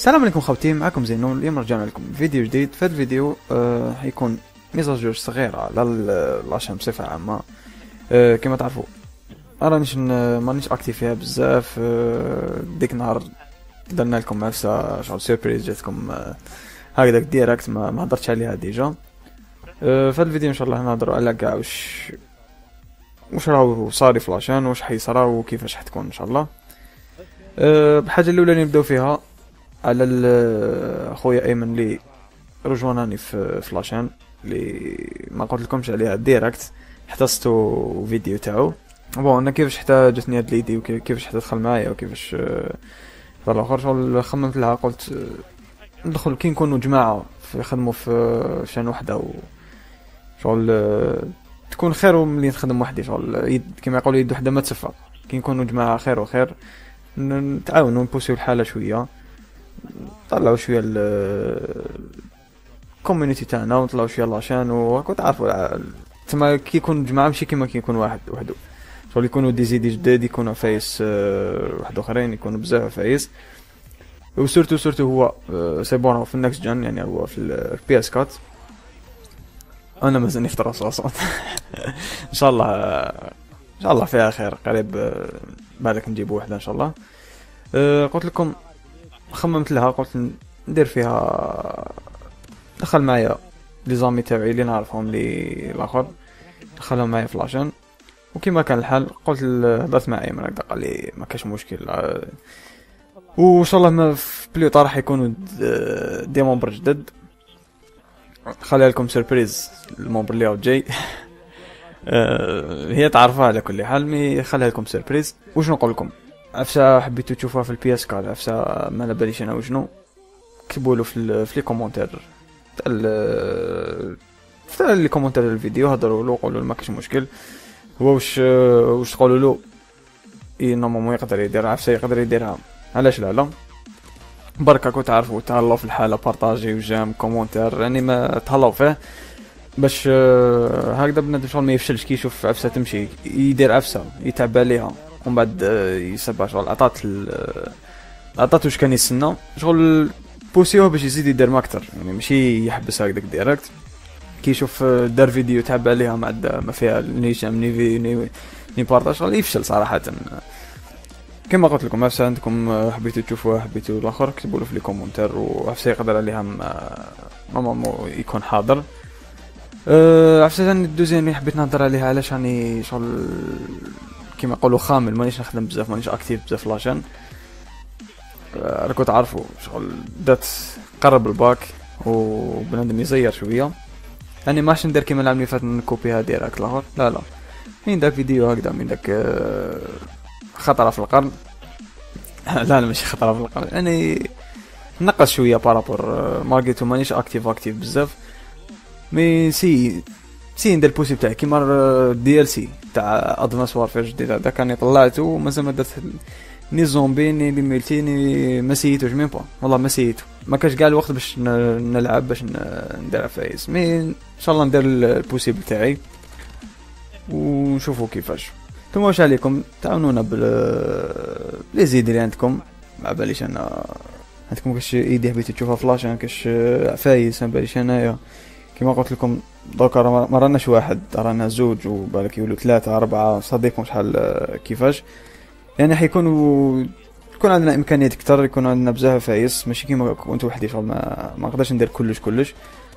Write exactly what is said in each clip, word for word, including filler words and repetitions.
السلام عليكم خوتي، معكم زينون. اليوم رجعنا لكم فيديو جديد. في الفيديو آه حيكون ميساجور صغيرة على العشان بصفة عامة. آه كما تعرفوا رانيش مانيش اكتيف فيها بزاف. آه ديك نهار درنا لكم عفسة شغل سيربريز جاتكم آه هكذاك ديريكت، ما هضرتش عليها ديجا. آه في الفيديو ان شاء الله نهضروا على كاع واش واش راهو صاري في العشان، واش حيصرا وكيفاش حتكون ان شاء الله. آه بحاجة الاولى اللي نبداو فيها على خويا ايمن لي رجواناني في فلاشان لي ما قلت لكمش عليها ديريكت، حتستو فيديو تاعو. بون انا كيفاش حتى جاتني هاد ليدي وكيفاش حتى دخل معايا وكيفاش طلع اخر شغل خممت لها، قلت ندخل كي نكونوا جماعه يخدموا في شان وحده و شغل تكون خير ملي نخدم وحدي. شغل كيما يقولوا يد وحده ما تصفى، كي نكونوا جماعه خير وخير نتعاونوا نبوسيو الحاله شويه، طلعوا شويه الكوميونيتي تاعنا ونطلعوا شويه لاشان. وراكم تعرفوا تما كي يكون جماعه ماشي كيما كي يكون واحد وحده، شغل يكونوا دي زيدي جداد، يكونوا فايس واحد اخرين، يكونوا بزاف فايس. وسورتو سورتو هو سي بون في النكست جن، يعني هو في البي اس كات. انا مازال نختار صوصات ان شاء الله ان شاء الله فيها خير، قريب بعدك نجيبوا وحده ان شاء الله. قلت لكم خممت لها، قلت ندير فيها دخل معايا لي زامي تاعي اللي نعرفهم لي الاخر، دخلهم معايا فلاشان. وكما كان الحال قلت هضرت مع ايمن هكذا، قال لي ما كاش مشكل وان شاء الله ما في بليطار راح يكونوا دي ممبر جدد. خليها لكم سيربريز الممبر اللي جاي هي تعرفها على كل حال، مي خليها لكم سيربريز. واش نقول لكم عفسه حبيتو تشوفوها في البي اس كار، عفسه ما على باليش انا وشنو، كتبولو في في لي كومونتير تاع تاع لي كومونتير الفيديو، هضروا له قولوا له ما كاش مشكل. هو واش واش تقولوا له اي نورمالمون يقدر يدير، عفسه يقدر يديرها، علاش لا لا. بركا كنت تعرفوا تهلاو في الحاله، بارطاجيو جام كومونتير، يعني ما تهلاو فيه باش هكذا بنادم شغل ما يفشلش كي يشوف عفسه تمشي، يدير عفسه يتعب عليها ومن بعد يسبها. شغل عطات عطات واش كان يستنى، شغل بوسيوه باش يزيد يدير ما اكثر، يعني ماشي يحبس هكذاك ديريكت. كي يشوف دار فيديو تعب عليها ما عندها ما فيها ني جام ني في ني ني بارطاج، شغل يفشل صراحه. كما قلت لكم عفسه عندكم حبيتو تشوفوها حبيتو الاخر كتبولو في لي كومونتير، وعفسه يقدر عليها نورمالمون يكون حاضر. عفسه ثاني الدوزيام اللي حبيت نهضر عليها علاش راني شغل كما يقولوا خامل، مانيش نخدم بزاف، مانيش اكتيف بزاف لاشان. راكم تعرفوا شغل بدات قرب الباك وبنادم يزير شويه، يعني ماش ندير كيما العام اللي فات نكوبيها ديريكت لاخر، لا لا من داك فيديو هكذا من داك خطره في القرن لا لا ماشي خطره في القرن، يعني نقص شويه بارابور ماركيتو، مانيش اكتيف اكتيف بزاف. مي سي سي ندير البوسيب تاعي كيما دي ال سي تاع ادفانس وارفير الجديد هذا، كاني طلعته مازال ما درت ني زومبي ني لي ملتي ني، ما سيتوش ميم با، والله ما سيتو، ما كاش كاع الوقت باش نلعب باش ندير عفايس. مي ان شاء الله ندير البوسيبل تاعي ونشوفوا كيفاش. نتوما واش عليكم تعاونونا بلي زيد اللي عندكم، ما باليش انا عندكم كاش ايدي حبيتو تشوفها فلاش، كاش عفايس ما باليش انايا. كما قلت لكم دوكا ما راناش واحد، رانا زوج وبالك يولو ثلاثة أربعة، صديقكم شحال كيفاش، يعني حيكونوا يكون عندنا إمكانيات كتر، يكون عندنا بزاف فايس، ماشي كيما كنت وحدي شغل ما ما نقدرش ندير كلش كلش.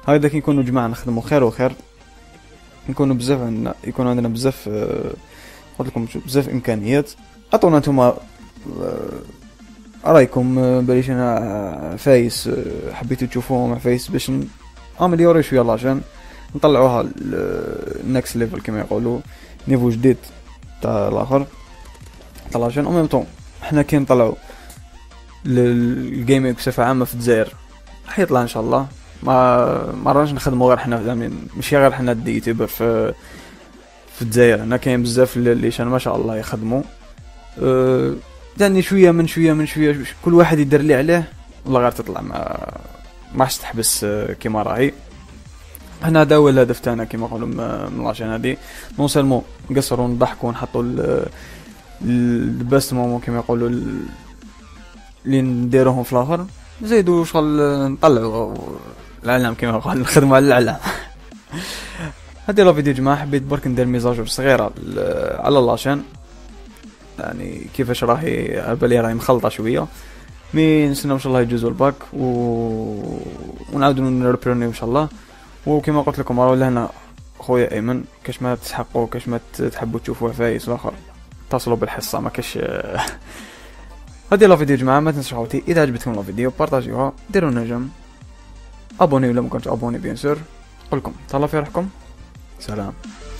هكذا كي نكونوا جماعة نخدموا خير وخير، نكونوا بزاف عندنا يكون عندنا بزاف قلت لكم بزاف إمكانيات. عطونا نتوما رايكم باليش أنا فايس حبيتو تشوفوهم فايس باش امليوري شويه لاشان، نطلعوها النكست ليفل كما يقولوا، نيفو جديد تاع الاخر تاع لاشان. او ميم طون حنا كي نطلعوا الجيمنج بصفه عامه في الجزائر راح يطلع ان شاء الله، ما ما راش نخدموا غير حنا، زعما ماشي غير حنا اليوتيوبر في في الجزائر، هنا كاين بزاف اللي شان ما شاء الله يخدموا. أه... يعني شويه من شويه من شويه كل واحد يدير اللي عليه، والله غير تطلع ما ما حش تحبس كيما راهي. هنا هذا هو الهدف تاعنا كيما نقولوا من لاشين هذه، نون سالمون نقصروا نضحكوا ونحطوا الباست مومون كيما يقولوا اللي نديروهم في الاخر، نزيدو شغل نطلعو الاعلام كيما قال، نخدمو على الاعلام. هادي لا فيديو جماعة، حبيت برك ندير ميزاجور صغيرة على لاشين، يعني كيفاش راهي عبالي راهي مخلطة شوية، مي نستناو ان شاء الله يجوزو الباك و ونعاودو نربرونيو ان شاء الله. وكيما قلت لكم راهو لهنا خويا ايمن، كاش ما تسحقوا كاش ما تحبوا تشوفوه فايس الاخر اتصلوا بالحصه ما كاش. هذه لا فيديو جماعه، ما تنسوا خوتي اذا عجبتكم لا فيديو بارطاجيوها، ديروا نجم، ابوني ولا ما كنتش ابوني بيان سور. نقول لكم تهلاو في روحكم، سلام.